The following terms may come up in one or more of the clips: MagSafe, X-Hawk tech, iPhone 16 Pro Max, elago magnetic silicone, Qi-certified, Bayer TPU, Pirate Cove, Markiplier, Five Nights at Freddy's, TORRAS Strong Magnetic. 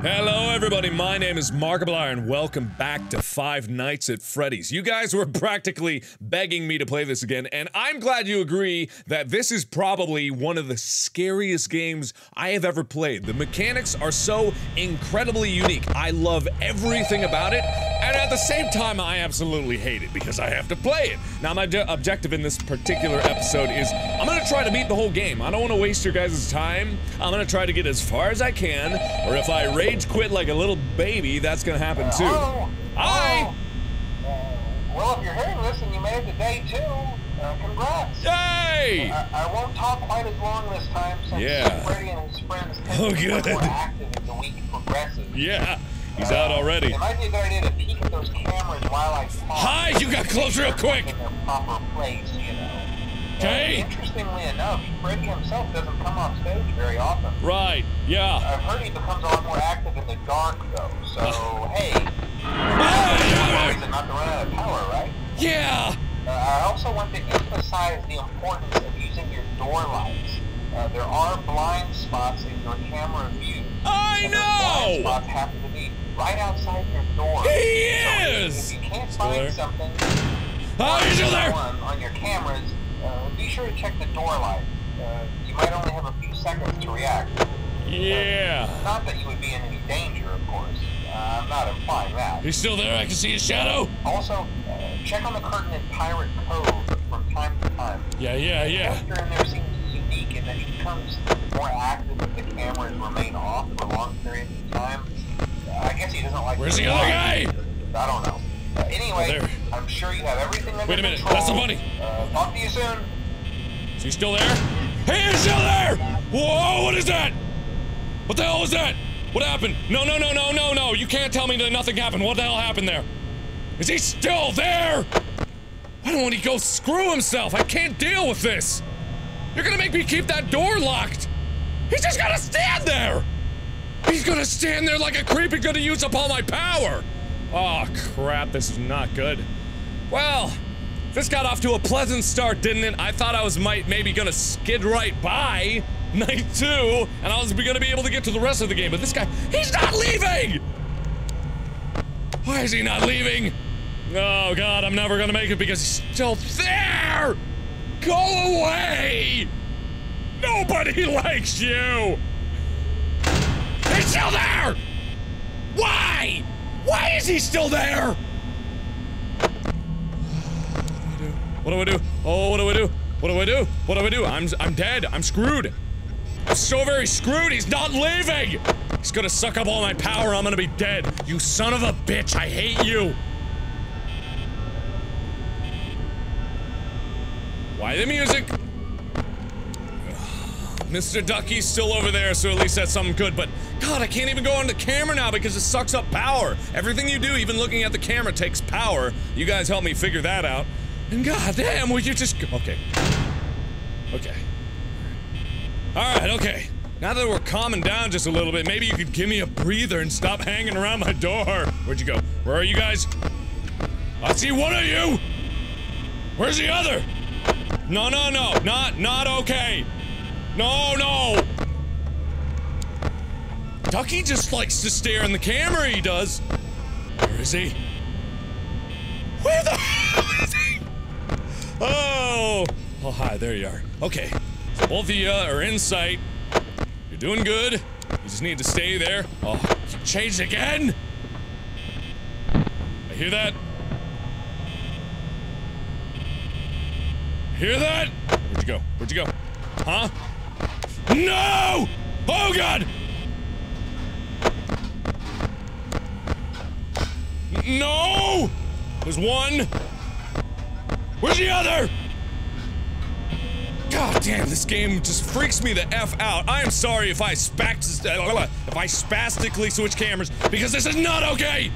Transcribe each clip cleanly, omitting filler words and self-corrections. Hello everybody, my name is Markiplier and welcome back to Five Nights at Freddy's. You guys were practically begging me to play this again, and I'm glad you agree that this is probably one of the scariest games I have ever played. The mechanics are so incredibly unique. I love everything about it, and at the same time I absolutely hate it because I have to play it. Now my objective in this particular episode is I'm gonna try to beat the whole game. I don't wanna waste your guys' time. I'm gonna try to get as far as I can, or if I rage quit like a little baby, that's gonna happen too. Hi! Well, if you're here, listen, you made it to day 2. Congrats! Yay! I won't talk quite as long this time since Freddy and his friends get more active as the week progresses. Yeah, he's out already. It might be a good idea to peek at those cameras while I talk. Hi! You got close real quick! In their proper place, you know. Okay. Interestingly enough, Freddy himself doesn't come off stage very often. Right, yeah. I've heard he becomes a lot more active in the dark, though, so, hey. It's not to run out of power, right? Yeah! I also want to emphasize the importance of using your door lights. There are blind spots in your camera view. I know! Those blind spots happen to be right outside your door. He is! So if you can't find something on your cameras, be sure to check the door light. You might only have a few seconds to react. Yeah. Not that you would be in any danger, of course. I'm not implying that. He's still there. I can see his shadow. Also, check on the curtain in Pirate Cove from time to time. Yeah. The character in there seems unique in that he becomes more active if the cameras remain off for long periods of time. I guess he doesn't like. Where's the other guy? I don't know. Anyway, I'm sure you have everything under control. Wait a minute, that's the money. Talk to you soon. Is he still there? He is still there! Whoa, what is that? What the hell was that? What happened? No, you can't tell me that nothing happened. What the hell happened there? Is he still there? Why don't he go screw himself? I can't deal with this. You're gonna make me keep that door locked. He's just gonna stand there. He's gonna stand there like a creep and gonna use up all my power. Oh crap, this is not good. Well, this got off to a pleasant start, didn't it? I thought I was maybe gonna skid right by night 2, and I was gonna be able to get to the rest of the game, but this guy, he's not leaving! Why is he not leaving? Oh god, I'm never gonna make it because he's still there! Go away! Nobody likes you! He's still there! Why? Why is he still there? What do I do? Oh, what do I do? What do I do? What do I do? I'm dead. I'm screwed. I'm so very screwed. He's not leaving. He's gonna suck up all my power. I'm gonna be dead. You son of a bitch. I hate you. Why the music? Mr. Ducky's still over there, so at least that's something good, but god, I can't even go on the camera now because it sucks up power. Everything you do, even looking at the camera, takes power. You guys help me figure that out. And god damn, will you just go? Okay. Alright, okay. Now that we're calming down just a little bit, maybe you could give me a breather and stop hanging around my door. Where'd you go? Where are you guys? I see one of you! Where's the other? No. Not okay. No! Ducky just likes to stare in the camera, he does! Where is he? Where the hell is he? Oh, hi, there you are. Okay, so both of you are in sight. You're doing good. You just need to stay there. Oh, you changed again? I hear that. Hear that? Where'd you go? Where'd you go? Huh? No! Oh god! No! There's one. Where's the other? God damn, this game just freaks me the F out. I am sorry if I spastically switch cameras because this is not okay!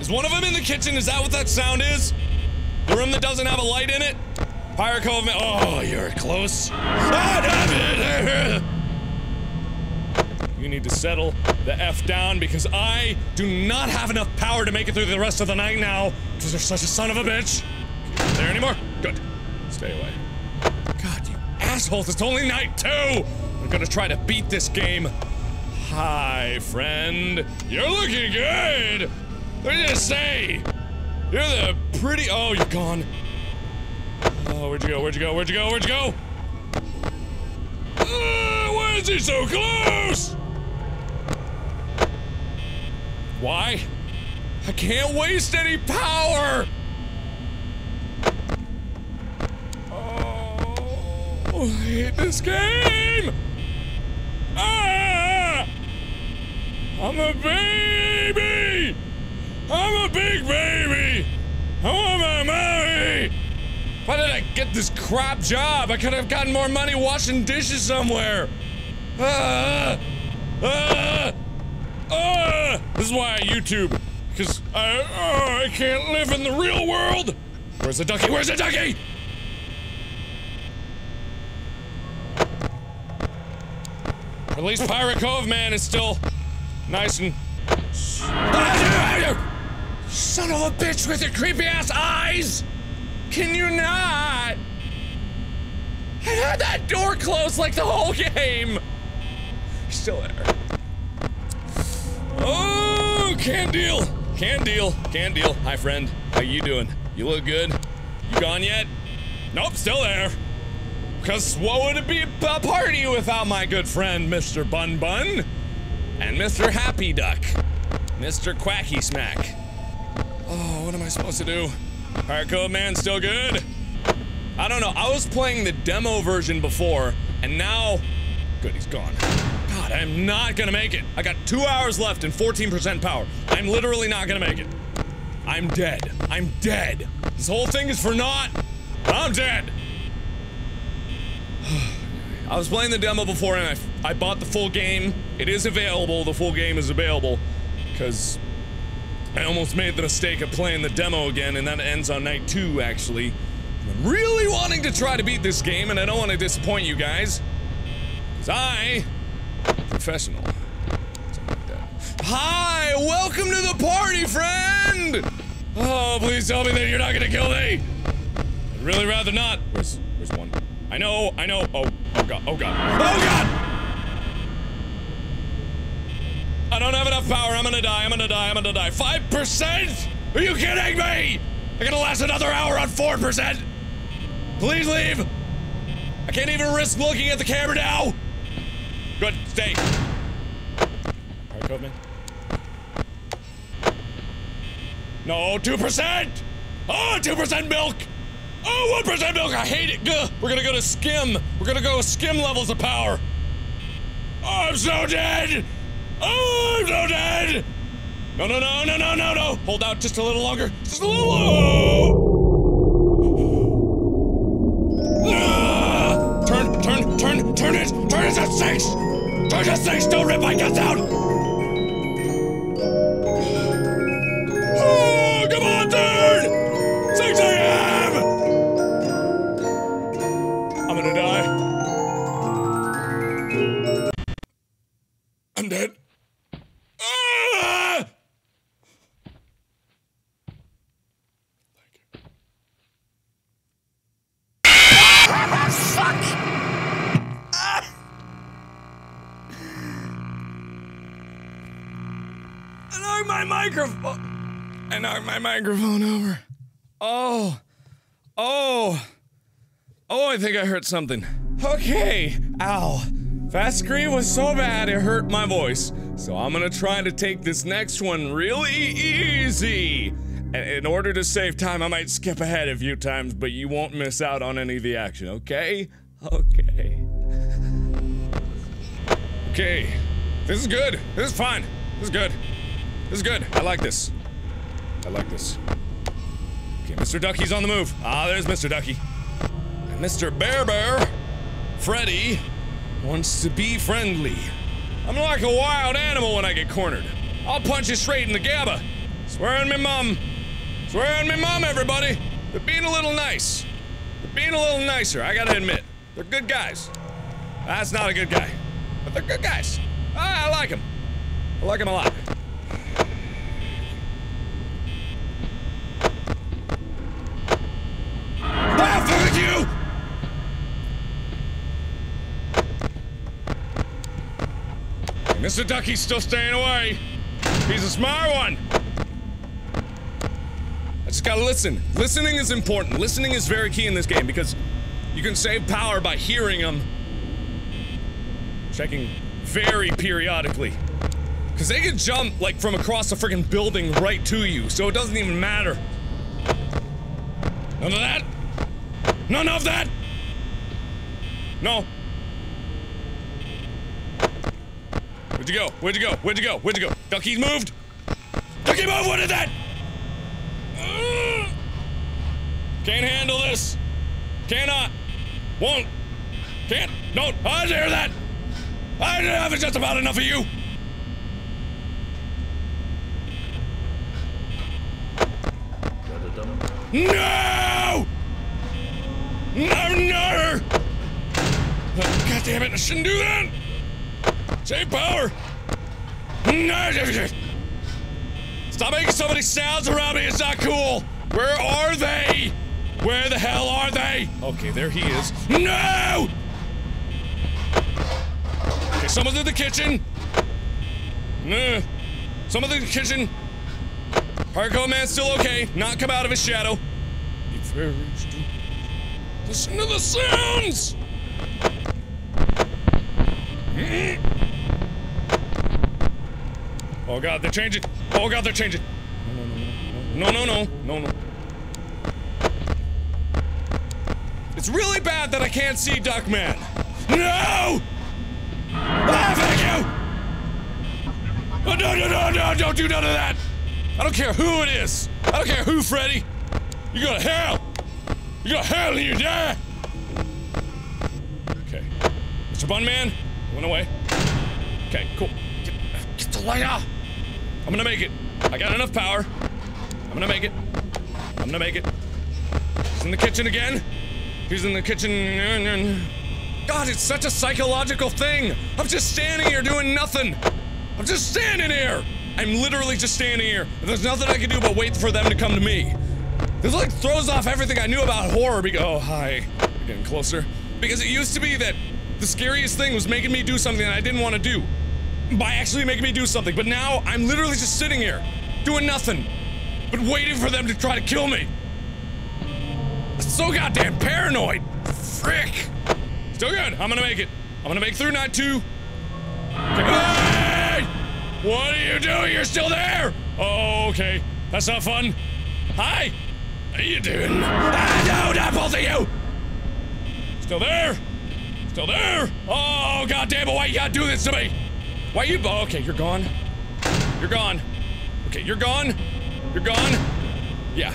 Is one of them in the kitchen? Is that what that sound is? The room that doesn't have a light in it? Pirate Cove, man. Oh, you're close. You need to settle the F down because I do not have enough power to make it through the rest of the night now because you're such a son of a bitch. Not there anymore? Good. Stay away. God, you assholes, it's only night 2! I'm gonna try to beat this game. Hi, friend. You're looking good! What did you say? You're the pretty- oh, you're gone. Oh, where'd you go? Where'd you go? Where'd you go? Where'd you go? Why is he so close? Why? I can't waste any power! Oh, I hate this game! Ah! I'm a baby! I'm a big baby! I want my money! Why did I get this crap job? I could have gotten more money washing dishes somewhere! Ah! Ah! Ah! This is why I YouTube. Because I can't live in the real world! Where's the ducky? Where's the ducky? At least Pirate Cove, man, is still nice and... Son of a bitch with your creepy-ass eyes! Can you not? I had that door closed like the whole game! Still there. Oh, can deal! Can deal, can deal. Hi, friend. How you doing? You look good. You gone yet? Nope, still there. Because what would it be a party without my good friend, Mr. Bun Bun? And Mr. Happy Duck. Mr. Quacky Smack. Oh, what am I supposed to do? Pirate Cove, man, still good? I don't know, I was playing the demo version before, and now... Good, he's gone. God, I'm not gonna make it. I got 2 hours left and 14% power. I'm literally not gonna make it. I'm dead. I'm dead. This whole thing is for naught. I'm dead. I was playing the demo before and I bought the full game. It is available, the full game is available. Cause I almost made the mistake of playing the demo again, and that ends on night 2, actually. I'm really wanting to try to beat this game, and I don't want to disappoint you guys. Cause I'm professional. Something like that. Hi! Welcome to the party, friend! Oh, please tell me that you're not gonna kill me! I'd really rather not. Where's one? I know, I know. Oh, oh god, oh god, oh god! I don't have enough power. I'm gonna die, I'm gonna die, I'm gonna die. 5%?! Are you kidding me?! I'm gonna last another hour on 4%?! Please leave! I can't even risk looking at the camera now! Good, stay. Alright, Cove Man. No, 2%! Oh, 2% milk! Oh, 1% milk! I hate it! Gah. We're gonna go to skim! We're gonna go with skim levels of power! Oh, I'm so dead! Oh, I'm so dead! No, no, no, no, no, no, no! Hold out just a little longer! Just a little longer! Ah! Turn it! Turn it to 6! Turn to 6! Don't rip my guts out! Oh, come on, turn! 6 a.m. I'm dead. Ah! Fuck! Ah! I knocked my microphone. I knocked my microphone over. Oh. Oh. Oh, I think I heard something. Okay. Ow. That scream was so bad it hurt my voice, so I'm gonna try to take this next one really easy. And in order to save time, I might skip ahead a few times, but you won't miss out on any of the action, okay? Okay. Okay. This is good. This is fine. This is good. This is good. I like this. I like this. Okay, Mr. Ducky's on the move. Ah, there's Mr. Ducky. And Mr. Bear Bear, Freddy, wants to be friendly. I'm like a wild animal when I get cornered. I'll punch you straight in the gabba. Swear on me mom. Swear on me mom, everybody. They're being a little nice. They're being a little nicer, I gotta admit. They're good guys. That's not a good guy. But they're good guys. I like them. I like them a lot. Ah, fuck you! Mr. Ducky's still staying away. He's a smart one. I just gotta listen. Listening is important. Listening is very key in this game because you can save power by hearing them. Checking very periodically. Because they can jump, like, from across the freaking building right to you, so it doesn't even matter. None of that! None of that! No. Where'd you go? Where'd you go? Where'd you go? Where'd you go? Ducky's moved! Ducky move! What is that? Can't handle this. Cannot. Won't. Can't. Don't. I didn't hear that. I didn't have just about enough of you. No! I'm not her. Oh, God damn it! I shouldn't do that. Save power. No. Stop making so many sounds around me. It's not cool. Where are they? Where the hell are they? Okay, there he is. No! Okay, someone's in the kitchen. No. Someone's in the kitchen. Pirate Cove man's still okay. Not come out of his shadow. Listen to the sounds! Oh God, they're changing. Oh God, they're changing. No. It's really bad that I can't see Duckman. No! Ah, thank you! Oh, no, don't do none of that! I don't care who it is! I don't care who, Freddy! You're gonna hell! You're gonna hell and you die! Okay. Mr. Bunman, went away. Okay, cool. Get the light off! I'm gonna make it. I got enough power. I'm gonna make it. I'm gonna make it. He's in the kitchen again. He's in the kitchen. God, it's such a psychological thing. I'm just standing here doing nothing. I'm just standing here. I'm literally just standing here. There's nothing I can do but wait for them to come to me. This like throws off everything I knew about horror because— oh, hi. We're getting closer. Because it used to be that the scariest thing was making me do something that I didn't want to do. By actually making me do something. But now I'm literally just sitting here doing nothing, but waiting for them to try to kill me. So goddamn paranoid! Frick! Still good, I'm gonna make it. I'm gonna make through night two. Hey! What are you doing? You're still there! Oh, okay. That's not fun. Hi! How you doing? Ah, no, not both of you! Still there? Still there? Oh, goddamn it, why you gotta do this to me? Why you— oh, okay, you're gone. You're gone. Okay, you're gone. You're gone. Yeah.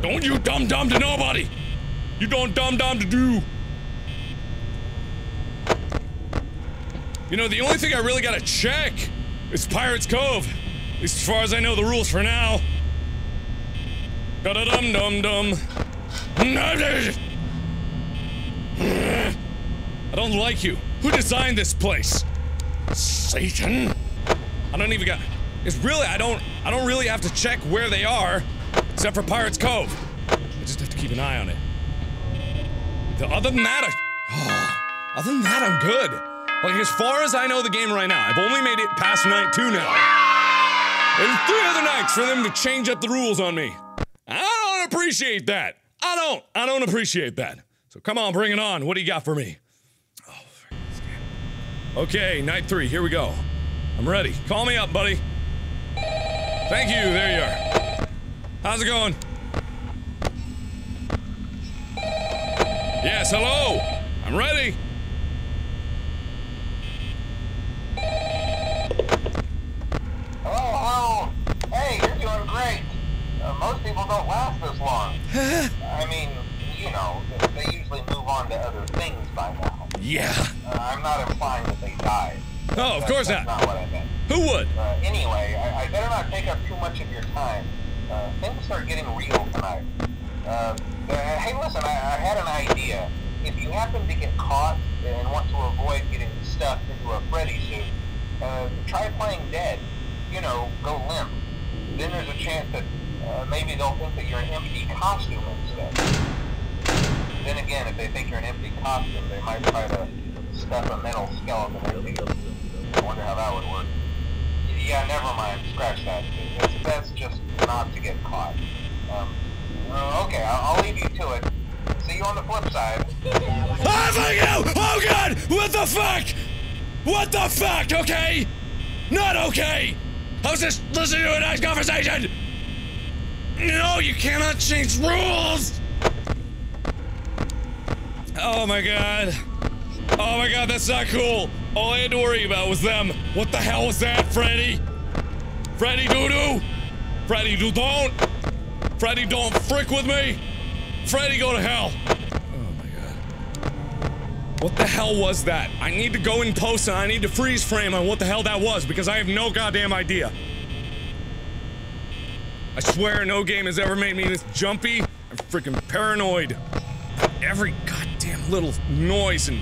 Don't you dumb to nobody! You don't dumb to do! You know, the only thing I really gotta check is Pirate Cove. At least as far as I know the rules for now. Da-da-dum-dum-dum. I don't like you. Who designed this place? Satan? I don't even got— it's really— I don't really have to check where they are. Except for Pirate's Cove. I just have to keep an eye on it. Other than that, I'm good. Like, as far as I know the game right now, I've only made it past night two now. There's 3 other nights for them to change up the rules on me. I don't appreciate that. I don't appreciate that. So come on, bring it on. What do you got for me? Oh, frick, this game. Okay, night 3, here we go. I'm ready. Call me up, buddy. Thank you, there you are. How's it going? Yes, hello! I'm ready! Hello! Hey, you're doing great! Most people don't last this long. I mean, you know, they usually move on to other things by now. Yeah. I'm not implying that they died. Oh, of course not. That's not what I meant. Who would? Anyway, I better not take up too much of your time. Things are getting real tonight. Hey, listen, I had an idea. If you happen to get caught and want to avoid getting stuck into a Freddy suit, try playing dead. You know, go limp. Then there's a chance that maybe they'll think that you're an empty costume instead. Then again, if they think you're an empty costume, they might try to stuff a mental skeleton into you. I wonder how that would work. Yeah, never mind. Scratch that. That's just not to get caught. Okay, I'll leave you to it. See you on the flip side. Oh, fuck you! Oh, God! What the fuck? What the fuck, okay? Not okay! I was just listening to a nice conversation! No, you cannot change rules! Oh my God. Oh my God, that's not cool. All I had to worry about was them. What the hell was that, Freddy? Freddy doo-doo! Freddy don't! Freddy don't frick with me! Freddy go to hell! Oh my God. What the hell was that? I need to go in post and I need to freeze frame on what the hell that was because I have no goddamn idea. I swear no game has ever made me this jumpy. I'm freaking paranoid. Every goddamn little noise and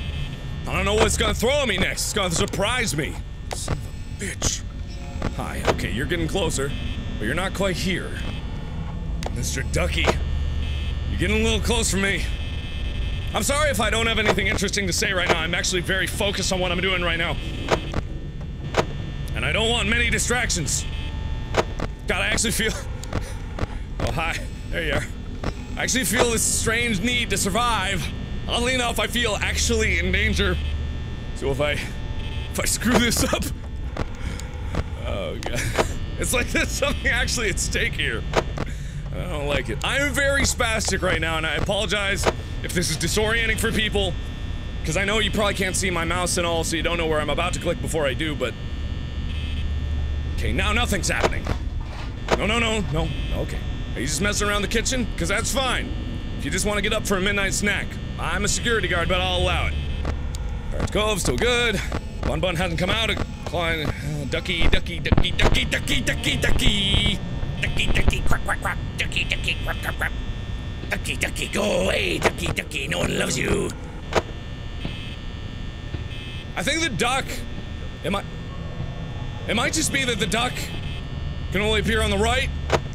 I don't know what's gonna throw at me next. It's gonna surprise me. Son of a bitch. Hi, okay, you're getting closer, but you're not quite here. Mr. Ducky, you're getting a little close for me. I'm sorry if I don't have anything interesting to say right now. I'm actually very focused on what I'm doing right now. And I don't want many distractions. God, I actually feel... Oh, hi. There you are. I actually feel this strange need to survive. Oddly enough, I feel actually in danger. So if I screw this up... Oh, God. It's like there's something actually at stake here. I don't like it. I am very spastic right now, and I apologize if this is disorienting for people, because I know you probably can't see my mouse and all, so you don't know where I'm about to click before I do, but... Okay, now nothing's happening. No. Okay. Are you just messing around the kitchen? Because that's fine. If you just want to get up for a midnight snack. I'm a security guard, but I'll allow it. Pirate Cove, still good. Bun Bun hasn't come out. Ducky. Ducky, quack, quack, quack. Ducky, quack, quack, quack. Ducky, go away. Ducky, no one loves you. I think the duck... It might just be that the duck can only appear on the right.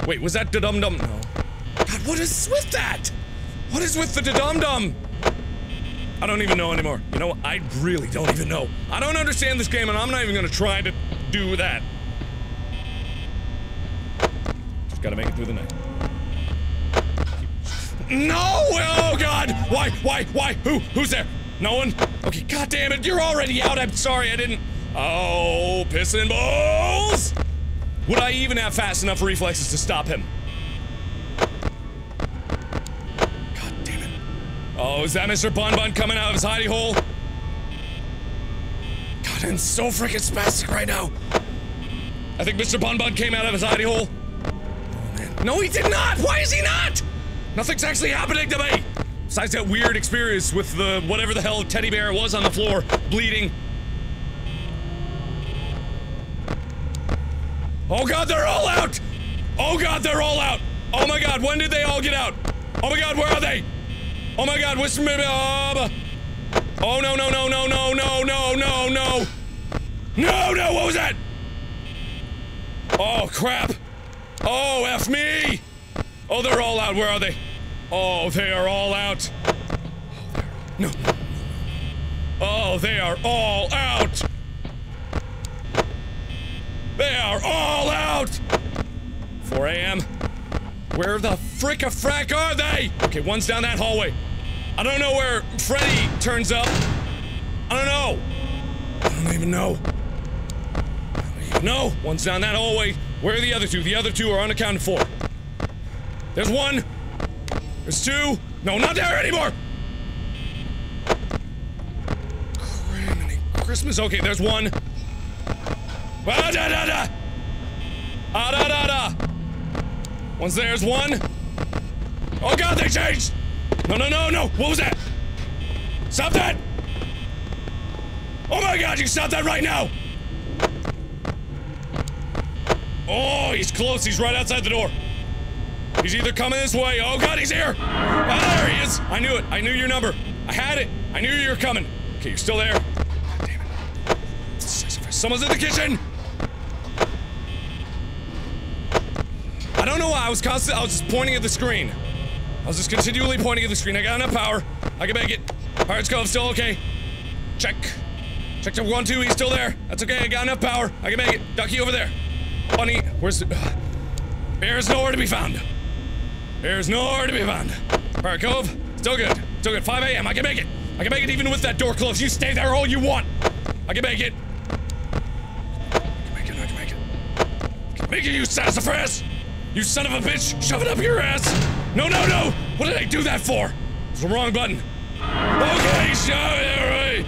Wait, was that da-dum-dum? No. God, what is with that? What is with the da-dum-dum? I don't even know anymore. You know, I really don't even know. I don't understand this game, and I'm not even gonna try to do that. Gotta make it through the night. No! Oh God! Why? Who's there? No one? Okay, God damn it, you're already out. I'm sorry, I didn't. Oh, pissing balls! Would I even have fast enough reflexes to stop him? God damn it. Oh, is that Mr. Bun Bun coming out of his hidey hole? God, I'm so freaking spastic right now. I think Mr. Bun Bun came out of his hidey hole. No, he did not! Why is he not?! Nothing's actually happening to me! Besides that weird experience with the whatever the hell teddy bear was on the floor, bleeding. Oh God, they're all out! Oh God, they're all out! Oh my God, when did they all get out? Oh my God, where are they? Oh my God, whisper me. Oh no! No, what was that? Oh crap! Oh, F me! Oh, they're all out. Where are they? Oh, they are all out. No. Oh, they are all out. They are all out! 4 a.m. Where the frick-a-frack are they? Okay, one's down that hallway. I don't know where Freddy turns up. I don't know. I don't even know. One's down that hallway. Where are the other two? The other two are unaccounted for. There's one. There's two. No, not there anymore! Criminy Christmas. Okay, there's one. Once there's one. Oh God, they changed! No. What was that? Stop that! Oh my God, you stop that right now! Oh, he's close. He's right outside the door. He's either coming this way. Oh God, he's here. Ah, there he is. I knew it. I knew your number. I had it. I knew you were coming. Okay, you're still there. God damn it. Someone's in the kitchen. I don't know why. I was just pointing at the screen. I was just continually pointing at the screen. I got enough power. I can make it. Pirate's Cove, still okay. Check. Checked 1, 2, he's still there. That's okay, I got enough power. I can make it. Ducky over there. Bunny, where's the... Bear's nowhere to be found. Bear's nowhere to be found. Pirate Cove, still good. Still good. 5 a.m. I can make it. I can make it even with that door closed. You stay there all you want. I can make it. Make it, you sassafras! You son of a bitch! Shove it up your ass! No, no, no! What did I do that for? It's the wrong button. Okay, shove it away!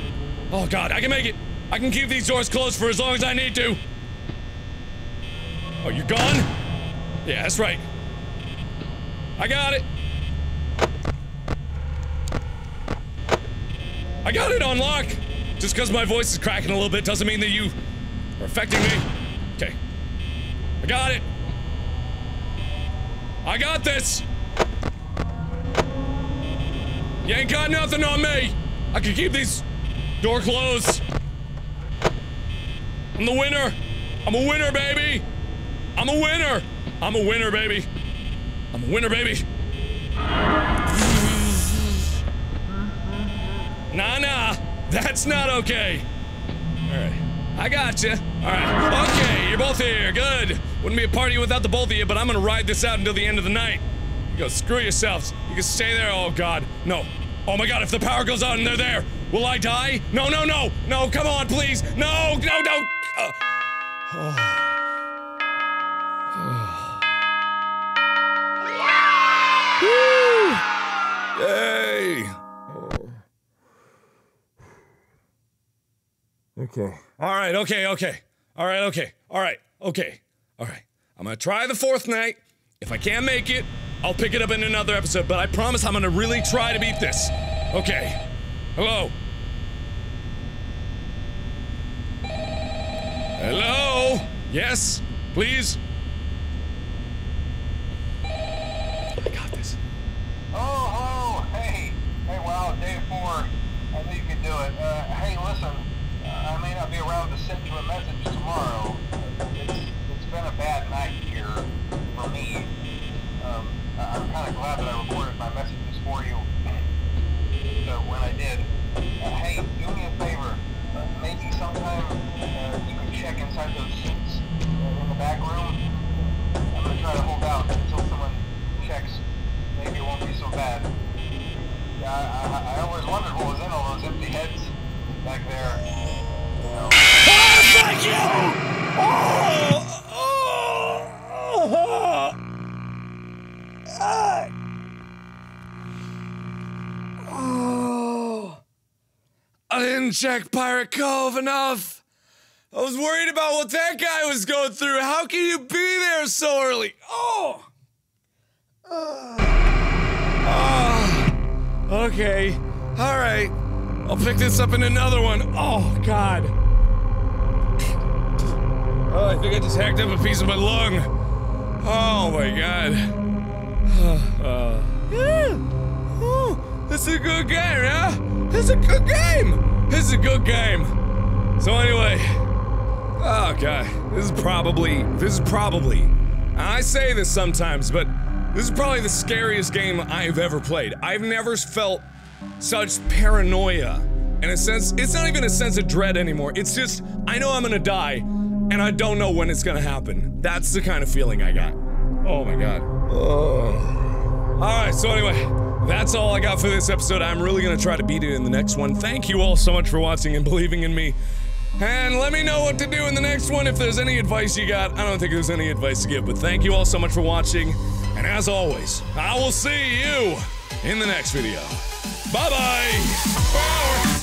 Oh god, I can make it! I can keep these doors closed for as long as I need to! Oh, you're gone? Yeah, that's right. I got it! I got it on lock! Just because my voice is cracking a little bit doesn't mean that you are affecting me. Okay. I got it! I got this! You ain't got nothing on me! I can keep these door closed! I'm the winner! I'm a winner, baby! I'm a winner! I'm a winner, baby! I'm a winner, baby! Nah, nah! That's not okay! Alright. I gotcha. Alright. Okay, you're both here. Good. Wouldn't be a party without the both of you, but I'm gonna ride this out until the end of the night. You go screw yourselves. You can stay there. Oh god. No. Oh my god, if the power goes out and they're there, will I die? No, no, no. No, come on, please. No, no, no. Oh. Hey. Okay. Alright, okay, okay. Alright, okay. Alright, okay. Alright. I'm gonna try the fourth night. If I can't make it, I'll pick it up in another episode, but I promise I'm gonna really try to beat this. Okay. Hello. Hello? Yes? Please? I got this. Oh, hello. Hey. Hey, wow, day 4. I think you can do it. Hey, listen. I may not be around to send you a message tomorrow. It's been a bad night here for me. I'm kind of glad that I recorded my messages for you. So when I did, hey, do me a favor. Maybe sometime you can check inside those seats in the back room. I'm going to try to hold out until someone checks. Maybe it won't be so bad. Yeah, I always wondered what was in all those empty heads back there. Oh, thank you! Oh, oh, oh, oh. Oh. I didn't check Pirate Cove enough. I was worried about what that guy was going through. How can you be there so early? Oh. Oh. Okay. All right. I'll pick this up in another one. Oh, God. Oh, I think I just hacked up a piece of my lung. Oh, my God. Yeah. Oh, this is a good game, yeah? This is a good game. This is a good game. So anyway. Oh, God. This is probably. I say this sometimes, but this is probably the scariest game I've ever played. I've never felt such paranoia. In a sense, it's not even a sense of dread anymore. It's just, I know I'm gonna die, and I don't know when it's gonna happen. That's the kind of feeling I got. Oh my god. Oh. Alright, so anyway, that's all I got for this episode. I'm really gonna try to beat it in the next one. Thank you all so much for watching and believing in me. And let me know what to do in the next one if there's any advice you got. I don't think there's any advice to give, but thank you all so much for watching. And as always, I will see you in the next video. Bye-bye!